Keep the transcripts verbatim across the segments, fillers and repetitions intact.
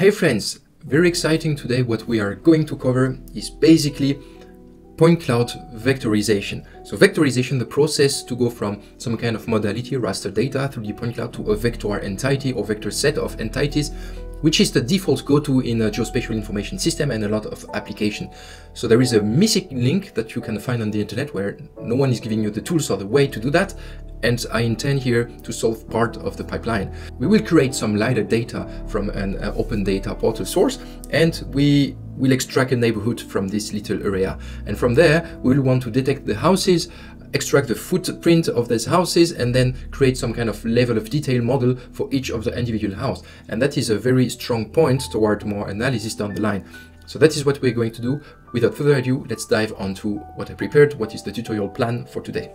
Hey friends, very exciting today. What we are going to cover is basically point cloud vectorization. So vectorization, the process to go from some kind of modality, raster data, three D point cloud to a vector entity or vector set of entities, which is the default go-to in a geospatial information system and a lot of application. So there is a missing link that you can find on the internet where no one is giving you the tools or the way to do that. And I intend here to solve part of the pipeline. We will create some LiDAR data from an uh, open data portal source, and we will extract a neighborhood from this little area. And from there, we will want to detect the houses, extract the footprint of these houses, and then create some kind of level of detail model for each of the individual house. And that is a very strong point toward more analysis down the line. So that is what we're going to do. Without further ado, let's dive onto what I prepared, what is the tutorial plan for today.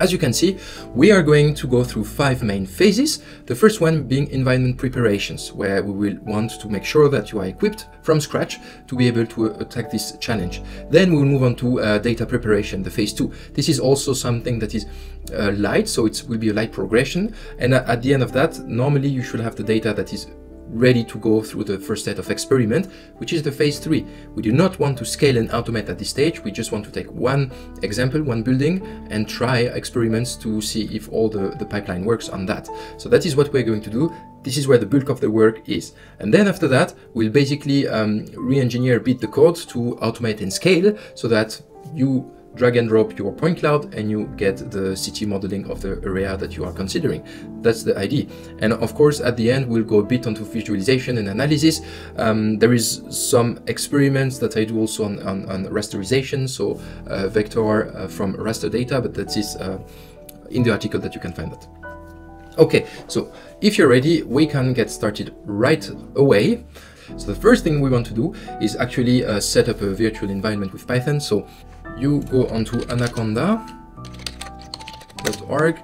As you can see, we are going to go through five main phases. The first one being environment preparations, where we will want to make sure that you are equipped from scratch to be able to attack this challenge. Then we will move on to uh, data preparation, the phase two. This is also something that is uh, light, so it will be a light progression. And uh, at the end of that, normally you should have the data that is ready to go through the first set of experiment, which is the phase three. We do not want to scale and automate at this stage. We just want to take one example, one building, and try experiments to see if all the, the pipeline works on that. So that is what we're going to do. This is where the bulk of the work is. And then after that, we'll basically um, re-engineer a bit the code to automate and scale so that you drag and drop your point cloud and you get the city modeling of the area that you are considering. That's the idea. And of course, at the end, we'll go a bit onto visualization and analysis. Um, there is some experiments that I do also on, on, on rasterization, so uh, vector uh, from raster data, but that is uh, in the article that you can find that. Okay, so if you're ready, we can get started right away. So the first thing we want to do is actually uh, set up a virtual environment with Python. So you go onto anaconda dot org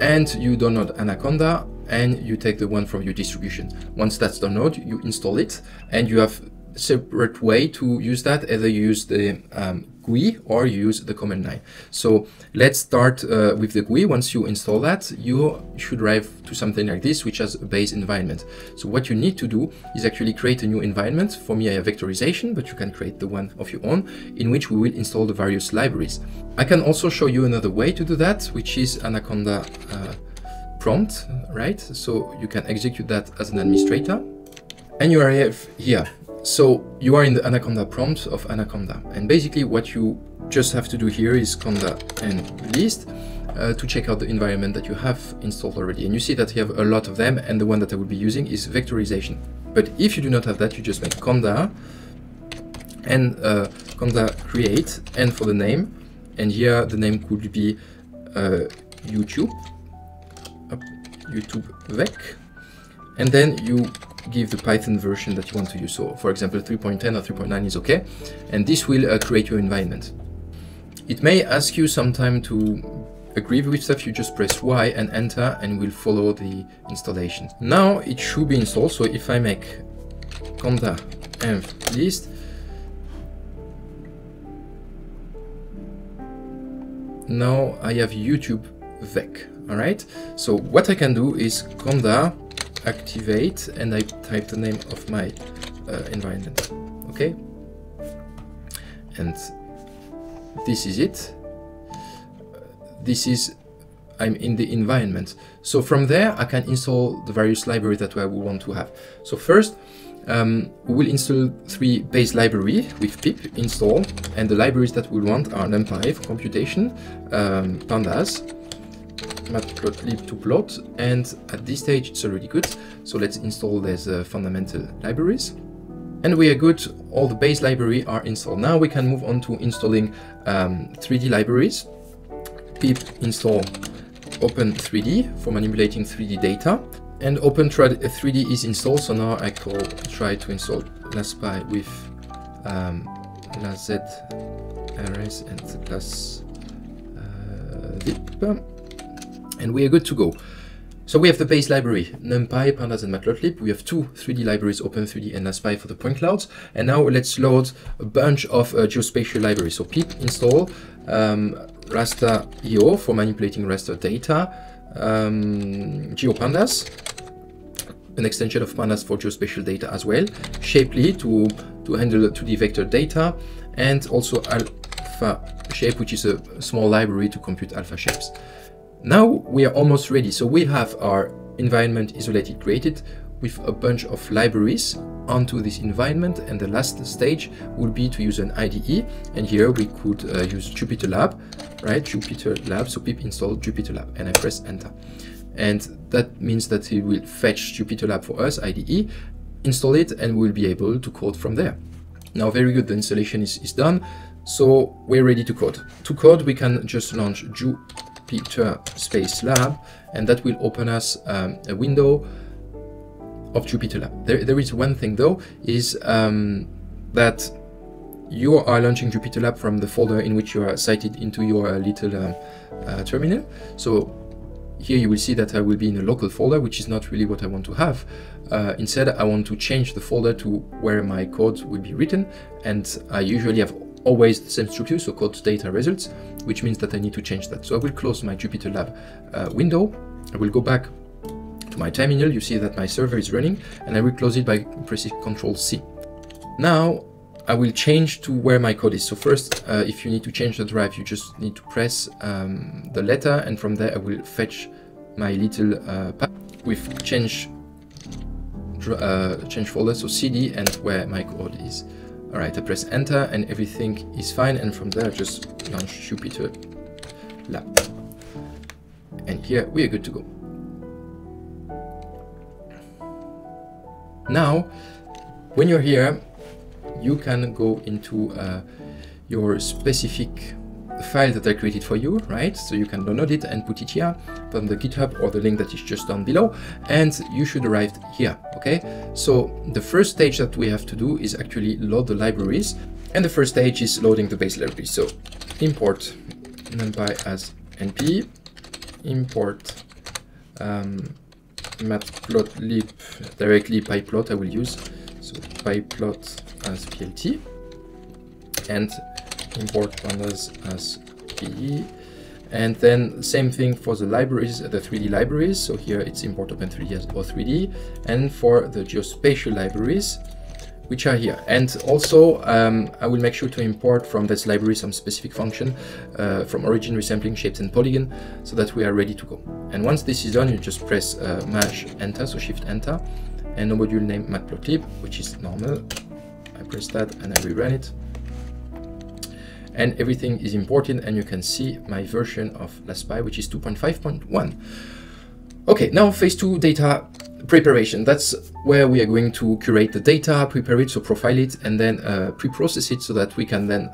and you download Anaconda and you take the one from your distribution. Once that's downloaded, you install it and you have a separate way to use that. Either you use the um, G U I or you use the command line. So let's start uh, with the G U I. Once you install that, you should arrive to something like this, which has a base environment. So what you need to do is actually create a new environment. For me, I have vectorization, but you can create the one of your own in which we will install the various libraries. I can also show you another way to do that, which is Anaconda uh, prompt, right? So you can execute that as an administrator and you arrive here. So you are in the Anaconda prompt of Anaconda, and basically what you just have to do here is conda and list uh, to check out the environment that you have installed already. And you see that you have a lot of them, and the one that I will be using is vectorization. But if you do not have that, you just make conda and uh, conda create, and for the name, and here the name could be uh, YouTube, uh, YouTube vec, and then you give the Python version that you want to use. So for example, three point ten or three point nine is okay. And this will uh, create your environment. It may ask you sometime to agree with stuff. You just press Y and enter and will follow the installation. Now it should be installed. So if I make conda env list, now I have YouTube vec, all right? So what I can do is conda activate and I type the name of my uh, environment, okay? And this is it. This is, I'm in the environment. So from there, I can install the various libraries that I will want to have. So first, um, we will install three base library with pip install, and the libraries that we want are NumPy for computation, um, pandas, matplotlib to plot, and at this stage it's already good. So let's install these uh, fundamental libraries, and we are good. All the base library are installed. Now we can move on to installing um, three D libraries. Pip install Open three D for manipulating three D data, and Open three D is installed. So now I call try to install LasPy with um, LasZ R S and LasLib. And we are good to go. So we have the base library, NumPy, Pandas, and Matplotlib. We have two three D libraries, Open three D and LasPy for the point clouds. And now let's load a bunch of uh, geospatial libraries. So pip install um, rasterio for manipulating raster data, um, GeoPandas, an extension of pandas for geospatial data as well, Shapely to, to handle the two D vector data, and also alpha shape, which is a small library to compute alpha shapes. Now we are almost ready. So we have our environment isolated created with a bunch of libraries onto this environment, and the last stage would be to use an I D E, and here we could uh, use JupyterLab, right? JupyterLab, so pip install JupyterLab, and I press enter, and that means that it will fetch JupyterLab for us, I D E, install it, and we'll be able to code from there. Now, very good, the installation is, is done, so we're ready to code. To code, we can just launch Jupyter space lab, and that will open us um, a window of JupyterLab. There, there is one thing though, is um, that you are launching JupyterLab from the folder in which you are cited into your little um, uh, terminal. So here you will see that I will be in a local folder, which is not really what I want to have. Uh, instead, I want to change the folder to where my code will be written, and I usually have always the same structure, so code data results, which means that I need to change that. So I will close my JupyterLab uh, window. I will go back to my terminal. You see that my server is running, and I will close it by pressing control C. Now I will change to where my code is. So first, uh, if you need to change the drive, you just need to press um, the letter, and from there I will fetch my little uh, path with change uh, change folder, so C D, and where my code is. All right, I press enter, and everything is fine, and from there I just launch JupyterLab, and here we are good to go. Now, when you're here, you can go into uh, your specific file that I created for you, right? So you can download it and put it here from the GitHub or the link that is just down below, and you should arrive here, okay? So the first stage that we have to do is actually load the libraries, and the first stage is loading the base library. So import NumPy as N P, import um, matplotlib, directly pyplot I will use, so pyplot as plt, and import pandas as pe, and then same thing for the libraries, the three D libraries, so here it's import Open three D as O three D, and for the geospatial libraries, which are here. And also um, I will make sure to import from this library some specific function uh, from origin, resampling, shapes and polygon, so that we are ready to go. And once this is done, you just press uh, mash enter, so shift enter, and a module name matplotlib, which is normal. I press that and I rerun it, and everything is imported, and you can see my version of LasPy, which is two point five point one. Okay, now phase two, data preparation. That's where we are going to curate the data, prepare it, so profile it, and then uh, pre-process it so that we can then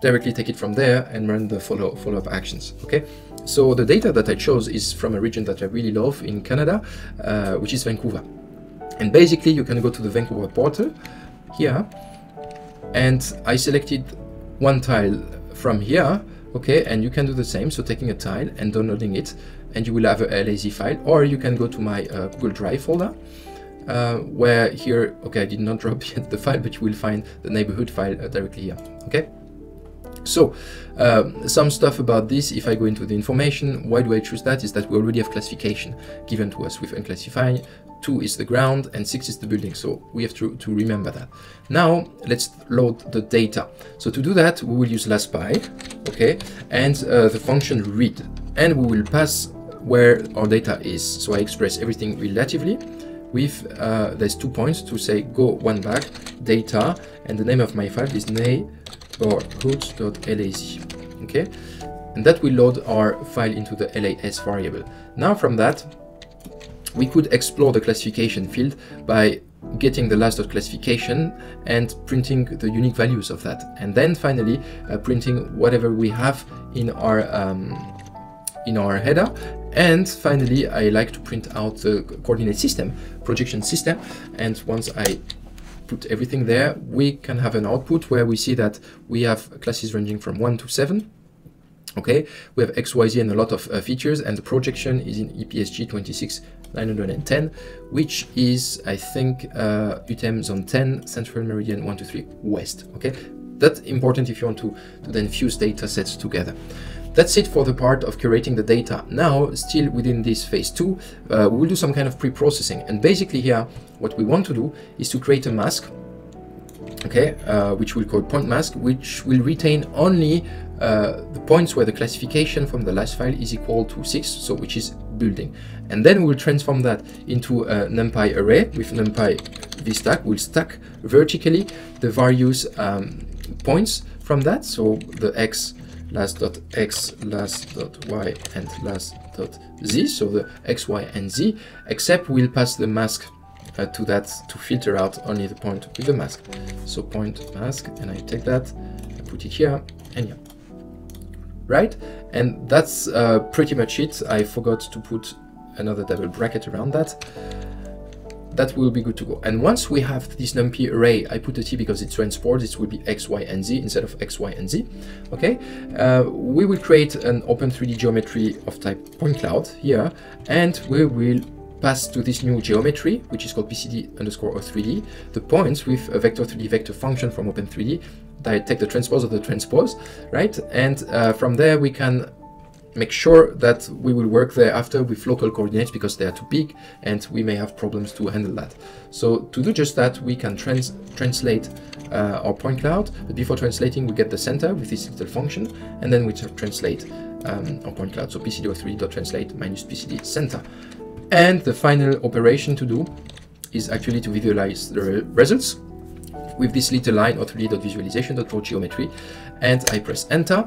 directly take it from there and run the follow, follow-up actions, okay? So the data that I chose is from a region that I really love in Canada, uh, which is Vancouver. And basically you can go to the Vancouver portal here, and I selected one tile from here, okay? And you can do the same, so taking a tile and downloading it, and you will have a lazy file, or you can go to my uh, Google Drive folder, uh, where here, okay, I did not drop yet the file, but you will find the neighborhood file uh, directly here, okay? So uh, some stuff about this, if I go into the information, why do I choose that, is that we already have classification given to us with unclassified, two is the ground, and six is the building, so we have to, to remember that. Now let's load the data. So to do that, we will use LasPy, okay, and uh, the function read, and we will pass where our data is. So I express everything relatively with, uh, there's two points to say go one back, data, and the name of my file is neighborhood.las, okay? And that will load our file into the L A S variable. Now from that, we could explore the classification field by getting the last.classification and printing the unique values of that. And then finally, uh, printing whatever we have in our, um, in our header. And finally, I like to print out the coordinate system, projection system. And once I put everything there, we can have an output where we see that we have classes ranging from one to seven. Okay, we have X, Y, Z and a lot of uh, features, and the projection is in E P S G two six nine one zero, which is, I think, uh, U T M zone ten, central meridian one two three west. Okay, that's important if you want to, to then fuse data sets together. That's it for the part of curating the data. Now, still within this phase two, uh, we will do some kind of pre-processing. And basically here, what we want to do is to create a mask, okay, uh, which we'll call point mask, which will retain only uh, the points where the classification from the last file is equal to six, so which is building. And then we'll transform that into a NumPy array with NumPy vstack. We'll stack vertically the various um, points from that, so the x last.x, last.y, and last.z, so the x, y, and z, except we'll pass the mask Uh, to that to filter out only the point with the mask. So point mask, and I take that, I put it here, and yeah, right? And that's uh, pretty much it. I forgot to put another double bracket around that. That will be good to go. And once we have this NumPy array, I put a T because it's transport, it will be X, Y, and Z instead of X, Y, and Z, okay? Uh, we will create an Open three D geometry of type point cloud here, and we will pass to this new geometry, which is called P C D underscore O three D, the points with a vector three D vector function from Open three D. I take the transpose of the transpose, right? And uh, from there, we can make sure that we will work thereafter with local coordinates because they are too big and we may have problems to handle that. So to do just that, we can trans translate uh, our point cloud. But before translating, we get the center with this little function, and then we translate um, our point cloud. So P C D O three D dot translate minus P C D center. And the final operation to do is actually to visualize the re results with this little line O three D dot visualization dot raw geometry, and I press enter,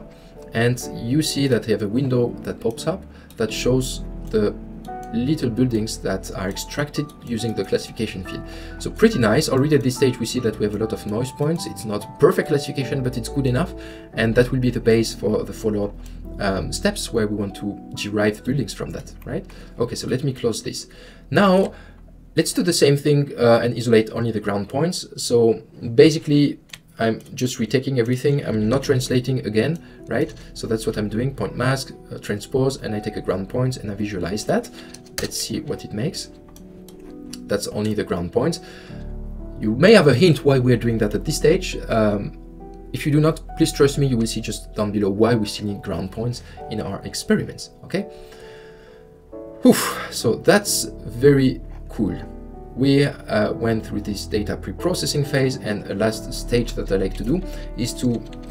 and you see that I have a window that pops up that shows the little buildings that are extracted using the classification field. So pretty nice. Already at this stage we see that we have a lot of noise points. It's not perfect classification, but it's good enough, and that will be the base for the follow-up Um, steps where we want to derive buildings from that, right? Okay, so let me close this. Now, let's do the same thing uh, and isolate only the ground points. So basically, I'm just retaking everything. I'm not translating again, right? So that's what I'm doing, point mask, uh, transpose, and I take a ground point and I visualize that. Let's see what it makes. That's only the ground points. You may have a hint why we're doing that at this stage. Um, If you do not, please trust me, you will see just down below why we still need ground points in our experiments, okay? Oof, so that's very cool. We uh, went through this data pre-processing phase, and a last stage that I like to do is to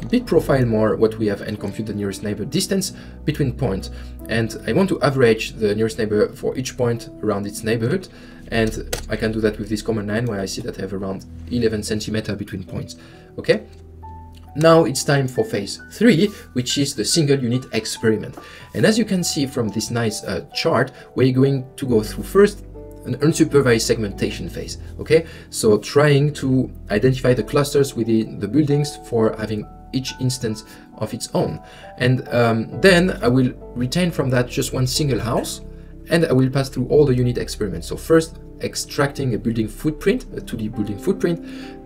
bit profile more what we have and compute the nearest neighbor distance between points. And I want to average the nearest neighbor for each point around its neighborhood. And I can do that with this command line where I see that I have around eleven centimeters between points, okay? Now it's time for phase three, which is the single unit experiment. And as you can see from this nice uh, chart, we're going to go through first an unsupervised segmentation phase, okay? So trying to identify the clusters within the buildings for having each instance of its own. And um, then I will retain from that just one single house, and I will pass through all the unit experiments. So first, extracting a building footprint, a two D building footprint,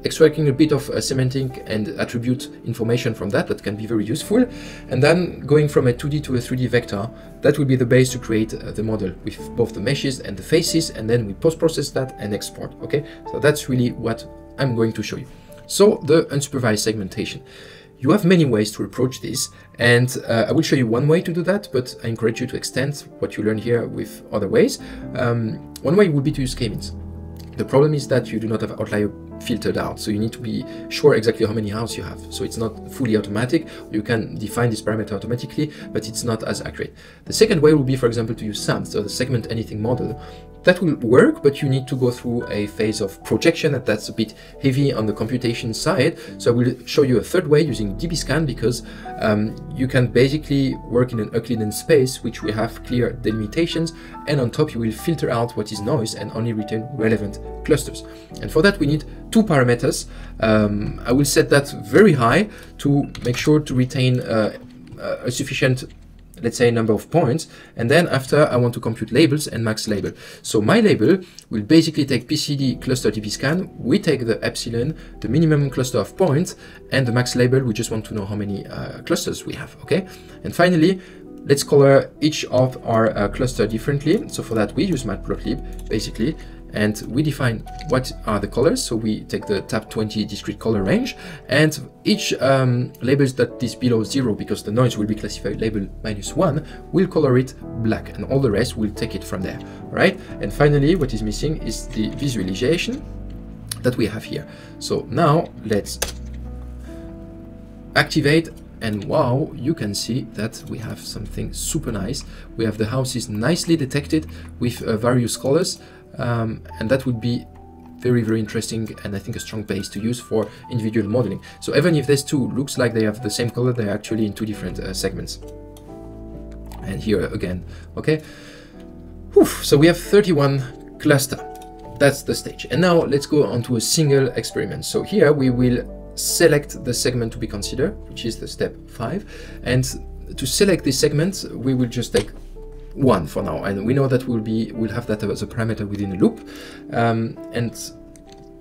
extracting a bit of uh, semantic and attribute information from that, that can be very useful. And then going from a two D to a three D vector, that will be the base to create uh, the model with both the meshes and the faces, and then we post-process that and export, okay? So that's really what I'm going to show you. So the unsupervised segmentation. You have many ways to approach this, and uh, I will show you one way to do that, but I encourage you to extend what you learn here with other ways. Um, one way would be to use K-Means. The problem is that you do not have outlier filtered out, so you need to be sure exactly how many houses you have. So it's not fully automatic. You can define this parameter automatically, but it's not as accurate. The second way would be, for example, to use SAM, so the segment anything model. That will work, but you need to go through a phase of projection, and that's a bit heavy on the computation side. So I will show you a third way using D B scan, because um, you can basically work in an Euclidean space, which will have clear delimitations, and on top you will filter out what is noise and only retain relevant clusters. And for that we need two parameters. Um, I will set that very high to make sure to retain uh, a sufficient, let's say, number of points, and then after I want to compute labels and max label. So my label will basically take P C D cluster D B scan, we take the epsilon, the minimum cluster of points, and the max label, we just want to know how many uh, clusters we have, okay? And finally, let's color each of our uh, cluster differently. So for that we use matplotlib, basically, and we define what are the colors. So we take the top twenty discrete color range, and each um, label that is below zero, because the noise will be classified label minus one, will color it black, and all the rest will take it from there, right? And finally, what is missing is the visualization that we have here. So now let's activate, and wow, you can see that we have something super nice. We have the houses nicely detected with uh, various colors, um, and that would be very, very interesting, and I think a strong base to use for individual modeling. So even if these two looks like they have the same color, they're actually in two different uh, segments. And here again, okay. Whew, so we have thirty-one cluster. That's the stage. And now let's go on to a single experiment. So here we will select the segment to be considered, which is the step five. And to select this segment, we will just take one for now, and we know that we'll be we'll have that as a parameter within a loop. Um, and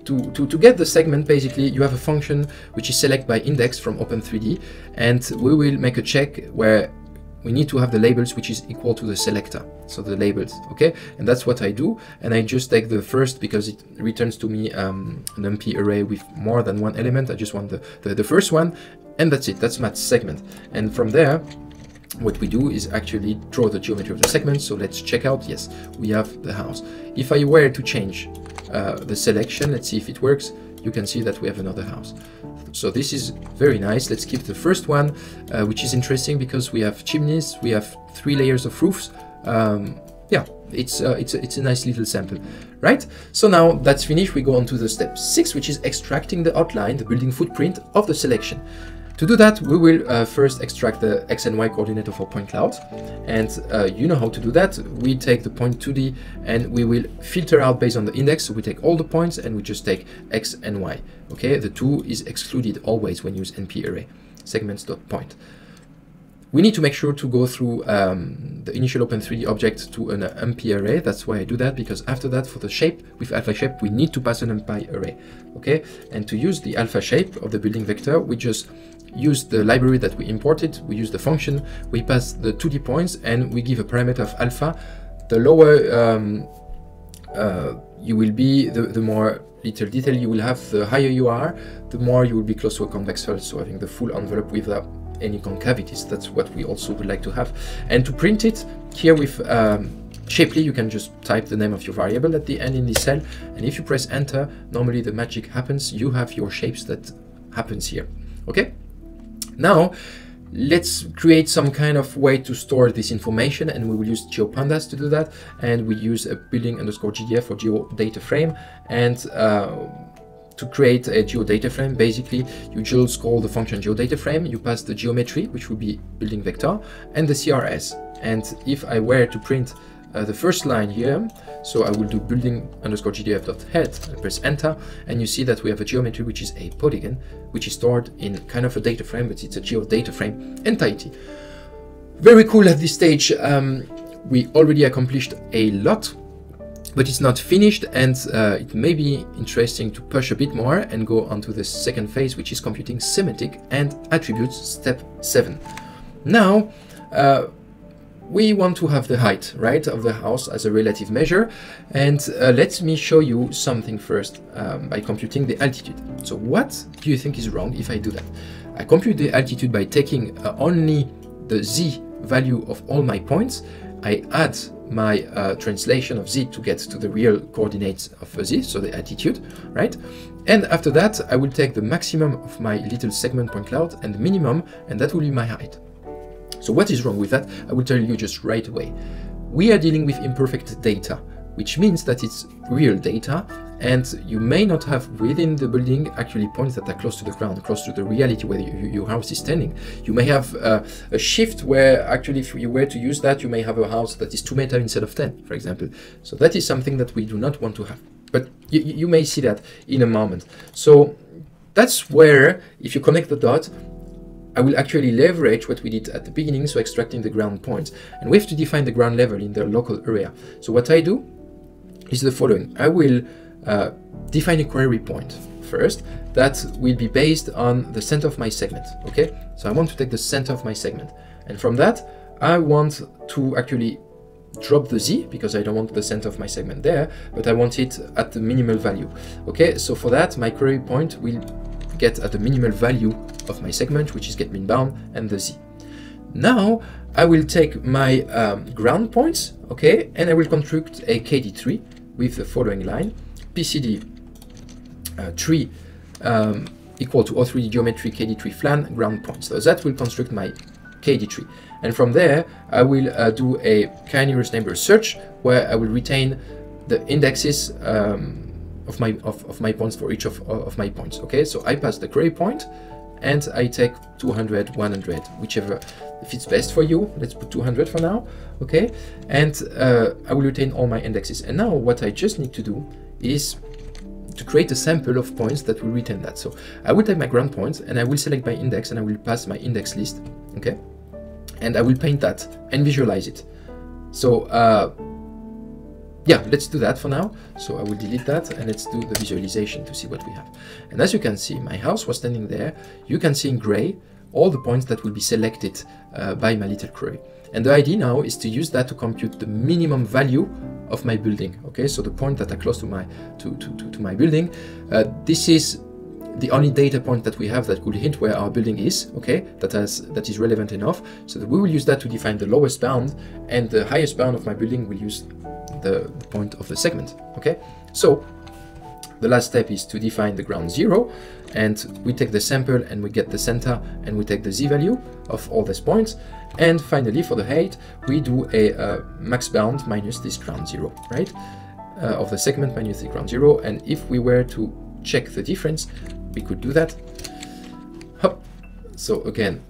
to, to to get the segment, basically you have a function which is select by index from Open three D, and we will make a check where we need to have the labels which is equal to the selector. So the labels, okay? And that's what I do. And I just take the first, because it returns to me um, an NumPy array with more than one element. I just want the, the, the first one, and that's it, that's my segment. And from there, what we do is actually draw the geometry of the segment. So let's check out, yes, we have the house. If I were to change uh, the selection, let's see if it works. You can see that we have another house. So this is very nice. Let's keep the first one, uh, which is interesting because we have chimneys, we have three layers of roofs. Um, yeah, it's, uh, it's, it's a nice little sample, right? So now that's finished. We go on to the step six, which is extracting the outline, the building footprint of the selection. To do that, we will uh, first extract the x and y coordinate of our point cloud, and uh, you know how to do that. We take the point two D and we will filter out based on the index. So we take all the points and we just take x and y. Okay, the two is excluded always when you use N P array segments.point. We need to make sure to go through um, the initial Open three D object to an uh, NumPy array. That's why I do that, because after that, for the shape, with alpha shape, we need to pass an NumPy array, okay? And to use the alpha shape of the building vector, we just use the library that we imported, we use the function, we pass the two D points, and we give a parameter of alpha. The lower um, uh, you will be, the, the more little detail you will have, the higher you are, the more you will be close to a convex hull, so having the full envelope without any concavities. That's what we also would like to have. And to print it here with um, Shapely, you can just type the name of your variable at the end in this cell, and if you press enter, normally the magic happens. You have your shapes that happens here, okay? Now let's create some kind of way to store this information, and we will use GeoPandas to do that, and we use a building underscore G D F or geo data frame. And uh, to create a geodata frame, basically you just call the function geodata frame, you pass the geometry, which will be building vector, and the C R S. And if I were to print uh, the first line here, so I will do building underscore gdf dot head and press enter, and you see that we have a geometry which is a polygon, which is stored in kind of a data frame, but it's a geodata frame entity. Very cool. At this stage, um, we already accomplished a lot, but it's not finished, and uh, it may be interesting to push a bit more and go on to the second phase, which is computing semantic and attributes, step seven. Now, uh, we want to have the height, right, of the house as a relative measure, and uh, let me show you something first um, by computing the altitude. So what do you think is wrong if I do that? I compute the altitude by taking uh, only the z value of all my points. I add my uh, translation of z to get to the real coordinates of z, so the altitude, right? And after that, I will take the maximum of my little segment point cloud and the minimum, and that will be my height. So what is wrong with that? I will tell you just right away. We are dealing with imperfect data, which means that it's real data, and you may not have within the building actually points that are close to the ground, close to the reality where you, your house is standing. You may have uh, a shift where actually if you were to use that, you may have a house that is two meters instead of ten, for example. So that is something that we do not want to have, but you, you may see that in a moment. So that's where, if you connect the dots, I will actually leverage what we did at the beginning, so extracting the ground points. And we have to define the ground level in the local area. So what I do is the following. I will uh, define a query point first that will be based on the center of my segment, okay? So I want to take the center of my segment, and from that I want to actually drop the Z because I don't want the center of my segment there, but I want it at the minimal value. Okay, so for that, my query point will get at the minimal value of my segment, which is get min bound and the Z. Now I will take my um, ground points, okay, and I will construct a K D tree with the following line: P C D uh, tree um, equal to O three D geometry K D tree flan ground points. So that will construct my K D tree, and from there I will uh, do a k nearest neighbor search where I will retain the indexes um, of my of, of my points for each of of my points. Okay, so I pass the query point, and I take two hundred, one hundred, whichever, if it's best for you. Let's put two hundred for now, okay? And uh, I will retain all my indexes. And now what I just need to do is to create a sample of points that will retain that. So I will take my ground points and I will select my index and I will pass my index list, okay? And I will paint that and visualize it. So uh, yeah, let's do that for now. So I will delete that and let's do the visualization to see what we have. And as you can see, my house was standing there. You can see in gray all the points that will be selected uh, by my little query. And the idea now is to use that to compute the minimum value of my building. Okay, so the point that are close to my to to, to, to my building. Uh, this is the only data point that we have that could hint where our building is, okay, that has that is relevant enough. So that we will use that to define the lowest bound, and the highest bound of my building will use the point of the segment. Okay, so the last step is to define the ground zero, and we take the sample and we get the center and we take the Z value of all these points. And finally, for the height, we do a uh, max bound minus this ground zero, right, uh, of the segment minus the ground zero. And if we were to check the difference, we could do that. Hop. So again,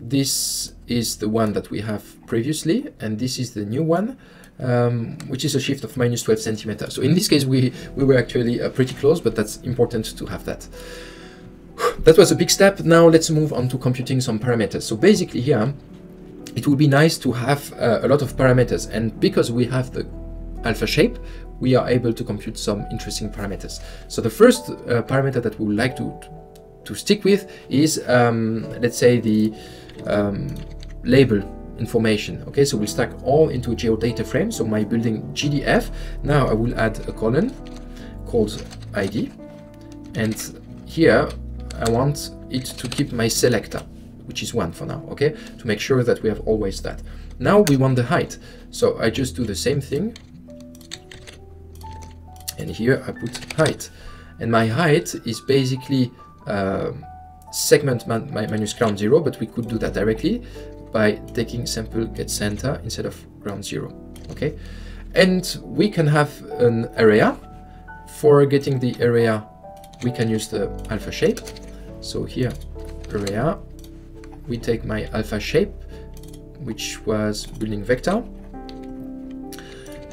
this is the one that we have previously, and this is the new one, um, which is a shift of minus twelve centimeters. So in this case, we, we were actually uh, pretty close, but that's important to have that. That was a big step. Now let's move on to computing some parameters. So basically here, it would be nice to have uh, a lot of parameters. And because we have the alpha shape, we are able to compute some interesting parameters. So the first uh, parameter that we would like to, to stick with is, um, let's say, the um, label information. Okay, so we'll stack all into a geodata frame. So my building G D F. Now I will add a column called I D, and here I want it to keep my selector, which is one for now. Okay, to make sure that we have always that. Now we want the height, so I just do the same thing, and here I put height, and my height is basically uh, segment man my minus ground zero, but we could do that directly by taking sample get center instead of ground zero. Okay, and we can have an area. For getting the area, we can use the alpha shape. So here area, we take my alpha shape, which was building vector,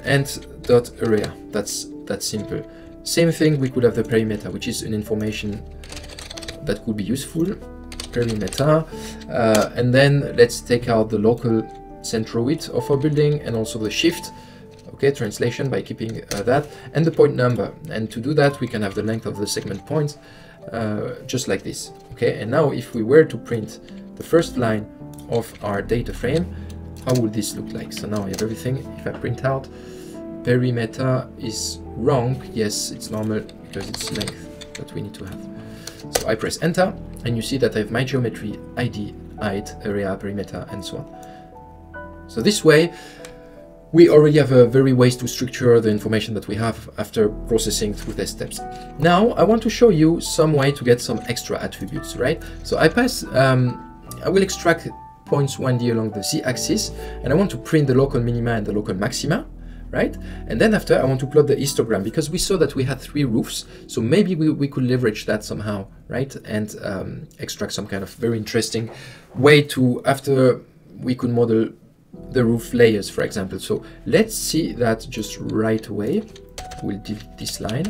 and dot area. That's that's simple. Same thing, we could have the perimeter, which is an information that could be useful. Perimeter, uh, and then let's take out the local centroid of our building and also the shift, okay, translation, by keeping uh, that, and the point number. And to do that, we can have the length of the segment points, uh, just like this, okay? And now if we were to print the first line of our data frame, how would this look like? So now I have everything. If I print out, perimeter is wrong. Yes, it's normal because it's length that we need to have. So I press enter, and you see that I have my geometry, I D, height, area, perimeter, and so on. So this way, we already have a very ways to structure the information that we have after processing through these steps. Now, I want to show you some way to get some extra attributes, right? So I pass, um, I will extract points one D along the Z-axis, and I want to print the local minima and the local maxima, right? And then after, I want to plot the histogram, because we saw that we had three roofs, so maybe we, we could leverage that somehow, right? And um, extract some kind of very interesting way to, after we could model the roof layers, for example. So let's see that just right away. We'll delete this line.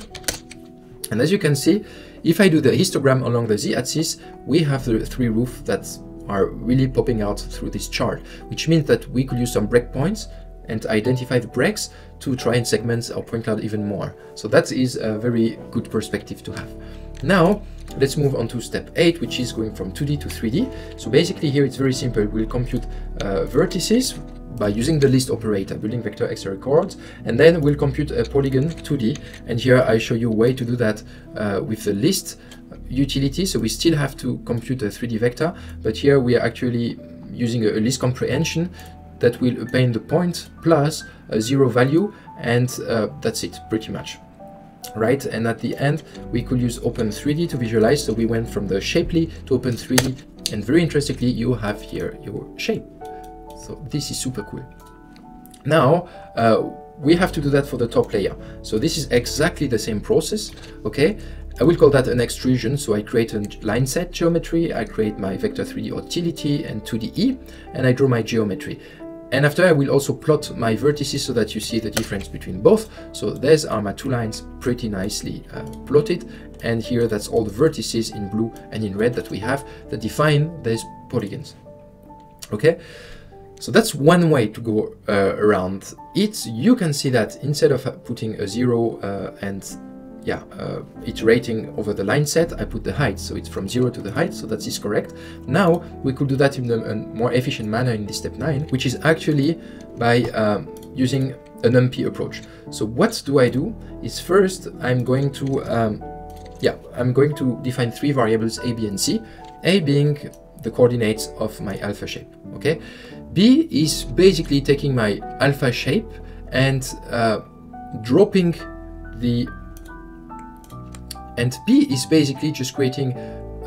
And as you can see, if I do the histogram along the Z-axis, we have the three roofs that are really popping out through this chart, which means that we could use some breakpoints and identify the breaks to try and segment our point cloud even more. So that is a very good perspective to have. Now, let's move on to step eight, which is going from two D to three D. So basically here it's very simple. We'll compute uh, vertices by using the list operator, building vector extra chords, and then we'll compute a polygon two D. And here I show you a way to do that uh, with the list utility. So we still have to compute a three D vector, but here we are actually using a list comprehension that will obtain the point plus a zero value, and uh, that's it pretty much. Right, and at the end we could use Open three D to visualize. So we went from the Shapely to Open three D, and very interestingly you have here your shape. So this is super cool. Now uh, we have to do that for the top layer. So this is exactly the same process. Okay, I will call that an extrusion. So I create a line set geometry, I create my vector three D utility and two D E, and I draw my geometry. And after I will also plot my vertices so that you see the difference between both. So these are my two lines pretty nicely uh, plotted. And here that's all the vertices in blue and in red that we have that define these polygons. Okay, so that's one way to go uh, around it. You can see that instead of putting a zero uh, and yeah, uh, iterating over the line set, I put the height. So it's from zero to the height, so that is correct. Now, we could do that in a more efficient manner in this step nine, which is actually by um, using a NumPy approach. So what do I do is first, I'm going to, um, yeah, I'm going to define three variables, A, B, and C. A being the coordinates of my alpha shape, okay? B is basically taking my alpha shape and uh, dropping the And P is basically just creating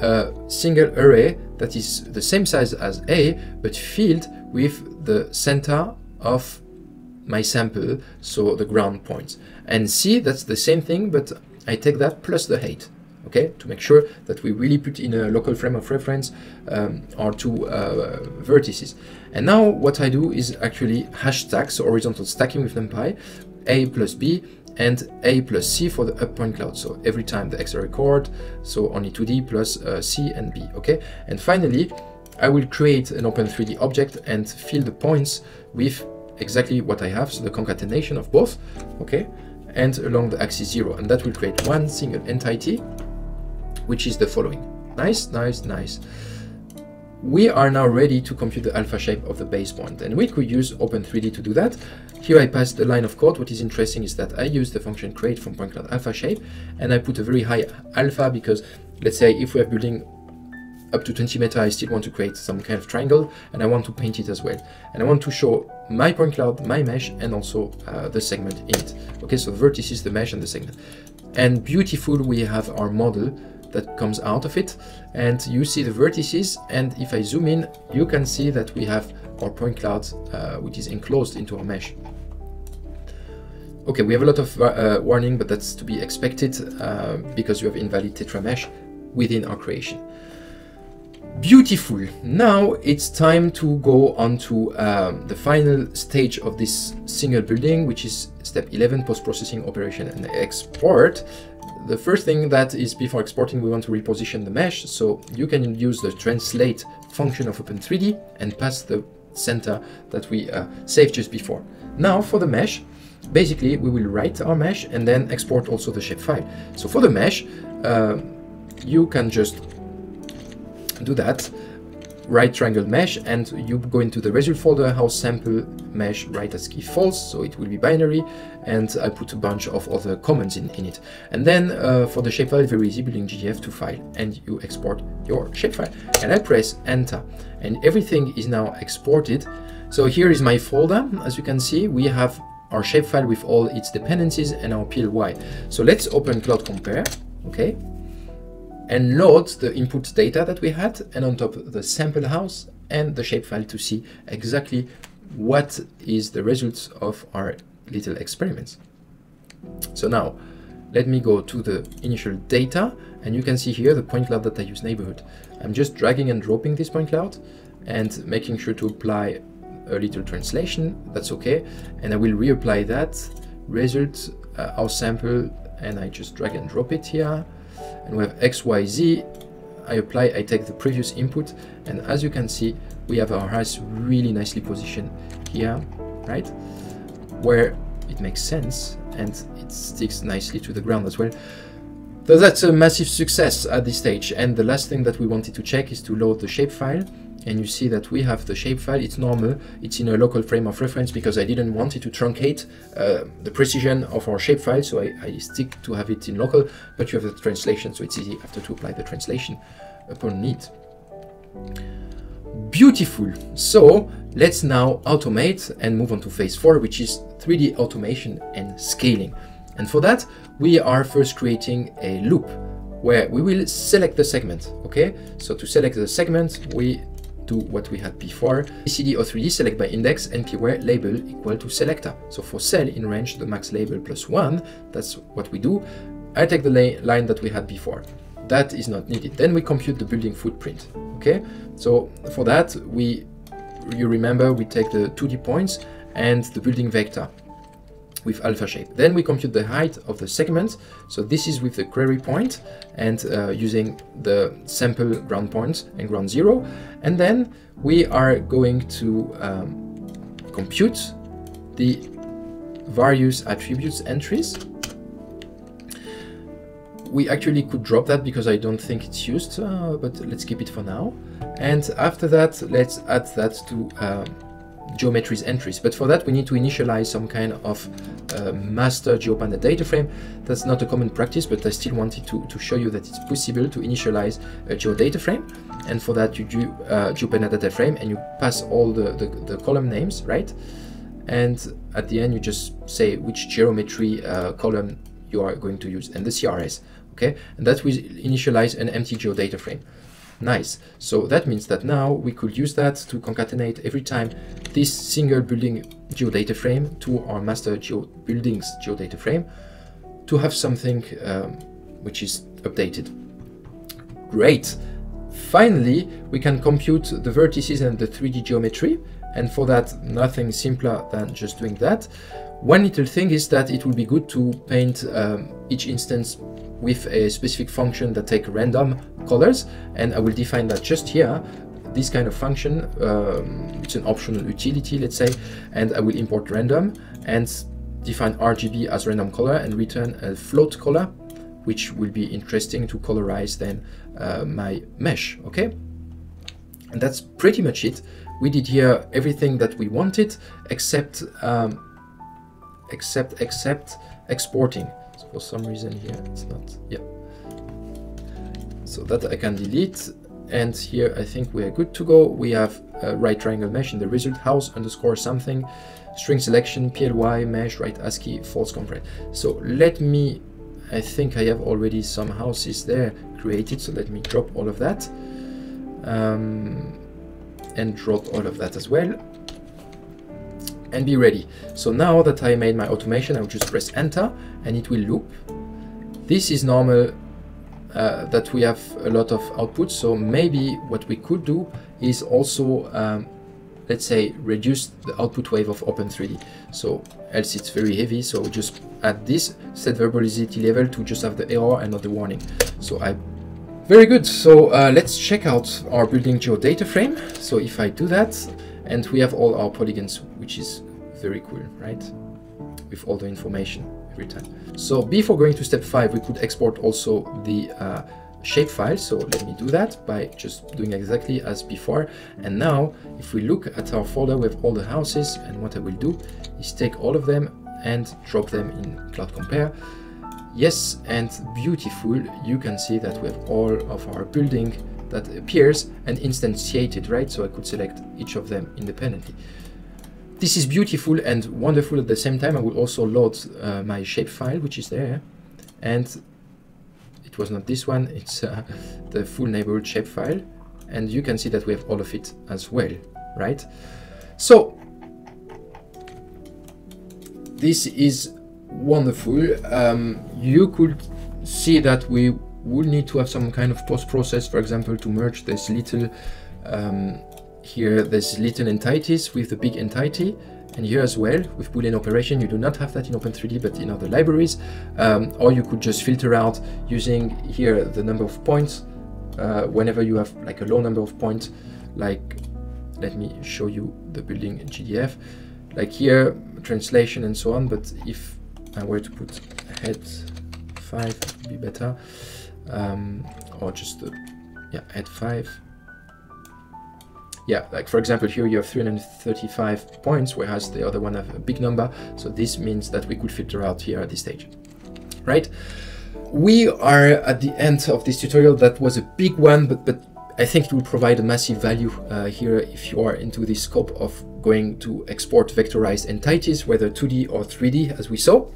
a single array that is the same size as A, but filled with the center of my sample, so the ground points. And C, that's the same thing, but I take that plus the height, okay, to make sure that we really put in a local frame of reference um, our two uh, vertices. And now what I do is actually hash stack, so horizontal stacking with NumPy, A plus B, and A plus C for the up point cloud. So every time the X R chord, so only two D plus uh, C and B, okay? And finally, I will create an Open three D object and fill the points with exactly what I have, so the concatenation of both, okay? And along the axis zero, and that will create one single entity, which is the following. Nice, nice, nice. We are now ready to compute the alpha shape of the base point, and we could use Open three D to do that. Here I pass the line of code. What is interesting is that I use the function create from point cloud alpha shape, and I put a very high alpha because, let's say, if we are building up to twenty meter, I still want to create some kind of triangle, and I want to paint it as well. And I want to show my point cloud, my mesh, and also uh, the segment in it. Okay, so vertices, the mesh, and the segment. And beautiful, we have our model that comes out of it, and you see the vertices. And if I zoom in, you can see that we have our point cloud, uh, which is enclosed into our mesh. Okay, we have a lot of uh, warning, but that's to be expected uh, because you have invalid tetra mesh within our creation. Beautiful. Now it's time to go on to um, the final stage of this single building, which is step eleven, post-processing operation and export. The first thing that is before exporting, we want to reposition the mesh. So you can use the translate function of Open three D and pass the center that we uh, saved just before. Now for the mesh, basically we will write our mesh and then export also the shapefile. So for the mesh, uh, you can just do that. Write triangle mesh, and you go into the result folder, house sample mesh, write ASCII false, so it will be binary, and I put a bunch of other comments in, in it. And then uh, for the shapefile, very easy, building G D F to file, and you export your shapefile. And I press enter, and everything is now exported. So here is my folder. As you can see, we have our shapefile with all its dependencies and our P L Y. So let's open Cloud Compare, okay? And load the input data that we had, and on top the sample house and the shapefile to see exactly what is the results of our little experiments. So now let me go to the initial data, and you can see here the point cloud that I use neighborhood. I'm just dragging and dropping this point cloud and making sure to apply a little translation. That's okay. And I will reapply that result, uh, our sample, and I just drag and drop it here. And we have X Y Z. I apply, I take the previous input, and as you can see, we have our house really nicely positioned here, right? Where it makes sense, and it sticks nicely to the ground as well. So that's a massive success at this stage. And the last thing that we wanted to check is to load the shapefile, and you see that we have the shapefile. It's normal, it's in a local frame of reference because I didn't want it to truncate uh, the precision of our shapefile, so I, I stick to have it in local, but you have the translation, so it's easy after to apply the translation upon need. Beautiful. So let's now automate and move on to phase four, which is three D automation and scaling. And for that, we are first creating a loop where we will select the segment. Okay, so to select the segment, we do what we had before. B C D or three D, select by index, and keyword label equal to selector. So for cell in range, the max label plus one, that's what we do. I take the line that we had before. That is not needed. Then we compute the building footprint. Okay, so for that, we, you remember, we take the two D points and the building vector with alpha shape. Then we compute the height of the segment. So this is with the query point and uh, using the sample ground points and ground zero. And then we are going to um, compute the various attributes entries. We actually could drop that because I don't think it's used, uh, but let's keep it for now. And after that, let's add that to uh, geometries entries. But for that, we need to initialize some kind of uh, master GeoPanda data frame. That's not a common practice, but I still wanted to, to show you that it's possible to initialize a geo data frame. And for that, you do uh, GeoPanda data frame and you pass all the, the, the column names, right? And at the end, you just say which geometry uh, column you are going to use and the C R S. Okay, and that will initialize an empty geo data frame. Nice. So that means that now we could use that to concatenate every time this single building geo data frame to our master geo buildings geo data frame to have something um, which is updated. Great. Finally, we can compute the vertices and the three D geometry. And for that, nothing simpler than just doing that. One little thing is that it would be good to paint um, each instance with a specific function that takes random colors, and I will define that just here. This kind of function, um, it's an optional utility, let's say, and I will import random and define R G B as random color and return a float color, which will be interesting to colorize then uh, my mesh, okay? And that's pretty much it. We did here everything that we wanted, except um, except except exporting. So for some reason here it's not, yeah, so that I can delete. And here I think we are good to go. We have a right triangle mesh in the result house underscore something, string selection, P L Y mesh, right ASCII, false convert. So let me, I think I have already some houses there created, so let me drop all of that um, and drop all of that as well and be ready. So now that I made my automation, I will just press enter and it will loop. This is normal uh, that we have a lot of output. So maybe what we could do is also, um, let's say, reduce the output wave of Open three D. So else it's very heavy. So we just add this set verbalization level to just have the error and not the warning. So I, very good. So uh, let's check out our building geo data frame. So if I do that, and we have all our polygons, which is very cool, right? With all the information every time. So before going to step five, we could export also the uh, shapefile. So let me do that by just doing exactly as before. And now if we look at our folder with all the houses, and what I will do is take all of them and drop them in Cloud Compare. Yes, and beautiful. You can see that we have all of our building that appears and instantiated, right? So I could select each of them independently. This is beautiful and wonderful at the same time. I will also load uh, my shapefile, which is there, and it was not this one, it's uh, the full neighborhood shapefile, and you can see that we have all of it as well, right? So this is wonderful. Um, you could see that we we'll need to have some kind of post-process, for example, to merge this little um, here, this little entities with the big entity, and here as well with Boolean operation. You do not have that in Open three D, but in other libraries, um, or you could just filter out using here the number of points. Uh, whenever you have like a low number of points, like let me show you the building in G D F, like here translation and so on. But if I were to put head five, it would be better. Um, or just uh, yeah, add five. yeah, like for example, here you have three hundred thirty-five points, whereas the other one have a big number. So this means that we could filter out here at this stage, right? We are at the end of this tutorial. That was a big one, but, but I think it will provide a massive value uh, here if you are into the scope of going to export vectorized entities, whether two D or three D, as we saw.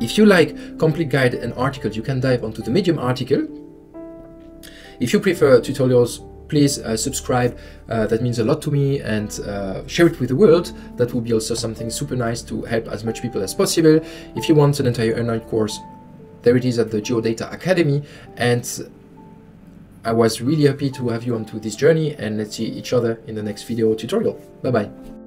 If you like complete guide and articles, you can dive onto the Medium article. If you prefer tutorials, please uh, subscribe. Uh, that means a lot to me, and uh, share it with the world. That would be also something super nice to help as much people as possible. If you want an entire online course, there it is at the Geodata Academy. And I was really happy to have you onto this journey, and let's see each other in the next video tutorial. Bye bye.